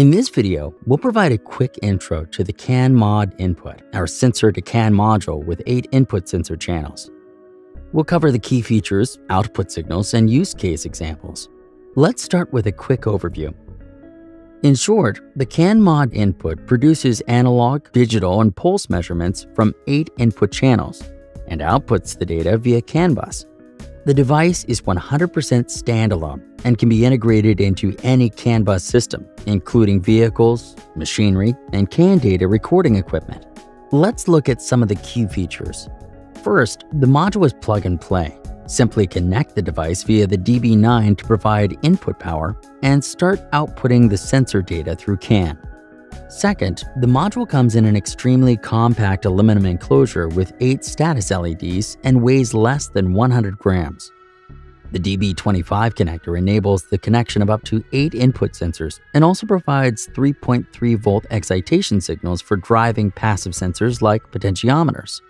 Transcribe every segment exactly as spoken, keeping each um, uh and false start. In this video, we'll provide a quick intro to the CANmod input, our sensor-to-can module with eight input sensor channels. We'll cover the key features, output signals, and use case examples. Let's start with a quick overview. In short, the CANmod input produces analog, digital, and pulse measurements from eight input channels and outputs the data via CAN bus. The device is one hundred percent standalone and can be integrated into any CAN bus system, including vehicles, machinery, and CAN data recording equipment. Let's look at some of the key features. First, the module is plug and play. Simply connect the device via the D B nine to provide input power and start outputting the sensor data through CAN. Second, the module comes in an extremely compact aluminum enclosure with eight status L E Ds and weighs less than one hundred grams. The D B twenty-five connector enables the connection of up to eight input sensors and also provides three point three volt excitation signals for driving passive sensors like potentiometers.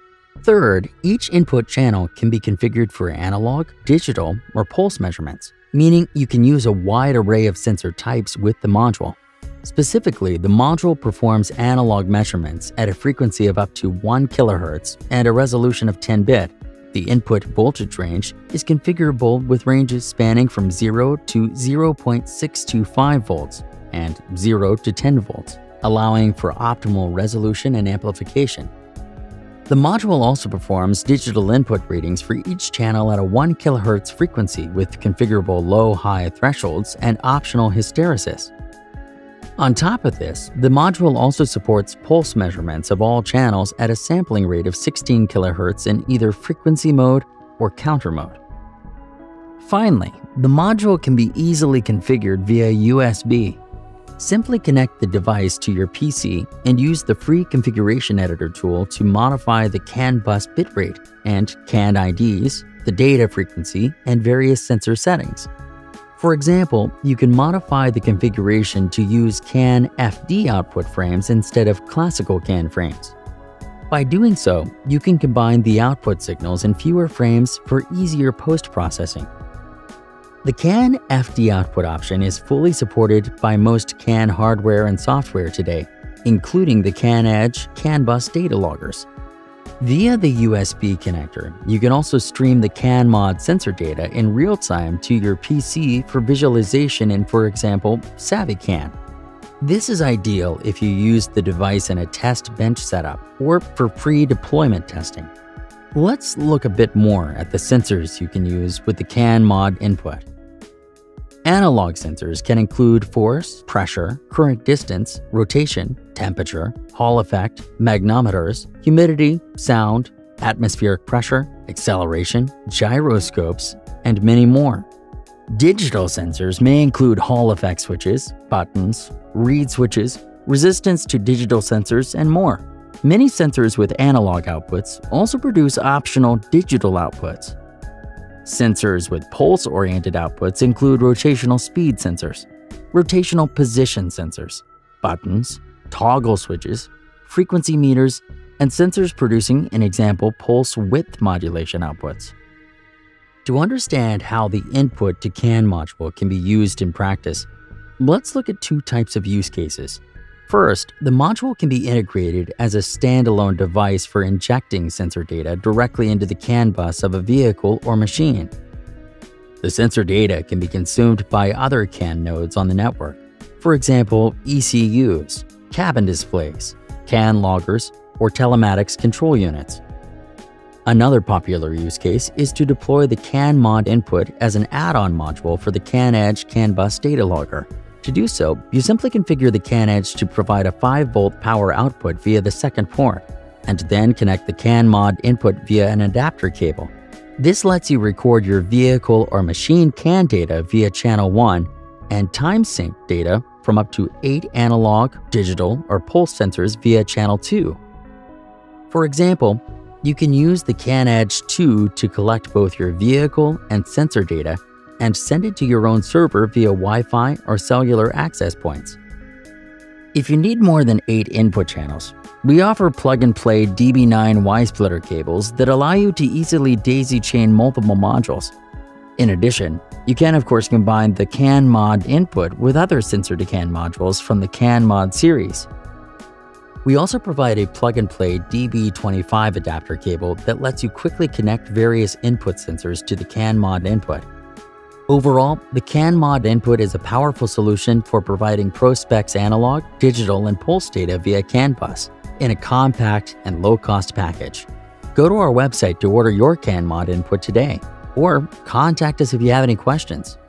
Third, each input channel can be configured for analog, digital, or pulse measurements, meaning you can use a wide array of sensor types with the module. Specifically, the module performs analog measurements at a frequency of up to one kilohertz and a resolution of ten bit. The input voltage range is configurable with ranges spanning from zero to zero point six two five volts and zero to ten volts, allowing for optimal resolution and amplification. The module also performs digital input readings for each channel at a one kilohertz frequency with configurable low-high thresholds and optional hysteresis. On top of this, the module also supports pulse measurements of all channels at a sampling rate of sixteen kilohertz in either frequency mode or counter mode. Finally, the module can be easily configured via U S B. Simply connect the device to your P C and use the free configuration editor tool to modify the CAN bus bitrate and CAN I Ds, the data frequency, and various sensor settings. For example, you can modify the configuration to use CAN F D output frames instead of classical CAN frames. By doing so, you can combine the output signals in fewer frames for easier post-processing. The CAN F D output option is fully supported by most CAN hardware and software today, including the CANedge, CAN bus data loggers. Via the U S B connector, you can also stream the CANmod sensor data in real time to your P C for visualization in, for example, SavvyCAN. This is ideal if you use the device in a test bench setup or for pre-deployment testing. Let's look a bit more at the sensors you can use with the CANmod input. Analog sensors can include force, pressure, current distance, rotation, temperature, Hall effect, magnetometers, humidity, sound, atmospheric pressure, acceleration, gyroscopes, and many more. Digital sensors may include Hall effect switches, buttons, read switches, resistance to digital sensors, and more. Many sensors with analog outputs also produce optional digital outputs. Sensors with pulse-oriented outputs include rotational speed sensors, rotational position sensors, buttons, toggle switches, frequency meters, and sensors producing an example pulse width modulation outputs. To understand how the input to CAN module can be used in practice, let's look at two types of use cases. First, the module can be integrated as a standalone device for injecting sensor data directly into the CAN bus of a vehicle or machine. The sensor data can be consumed by other CAN nodes on the network, for example, E C Us, cabin displays, CAN loggers, or telematics control units. Another popular use case is to deploy the CANmod input as an add-on module for the CANedge CAN bus data logger. To do so, you simply configure the CANedge to provide a five volt power output via the second port, and then connect the CANmod input via an adapter cable. This lets you record your vehicle or machine CAN data via channel one and time sync data from up to eight analog, digital, or pulse sensors via channel two. For example, you can use the CANedge two to collect both your vehicle and sensor data and send it to your own server via Wi-Fi or cellular access points. If you need more than eight input channels, we offer plug-and-play D B nine Y-splitter cables that allow you to easily daisy-chain multiple modules. In addition, you can of course combine the CANmod input with other sensor-to-can modules from the CANmod series. We also provide a plug-and-play D B twenty-five adapter cable that lets you quickly connect various input sensors to the CANmod input. Overall, the CANmod input is a powerful solution for providing ProSpec's analog, digital, and pulse data via CAN bus in a compact and low-cost package. Go to our website to order your CANmod input today, or contact us if you have any questions.